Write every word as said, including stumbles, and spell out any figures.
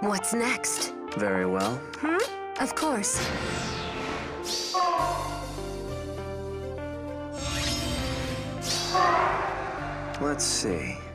What's next? Very well. Hmm? Of course. Let's see.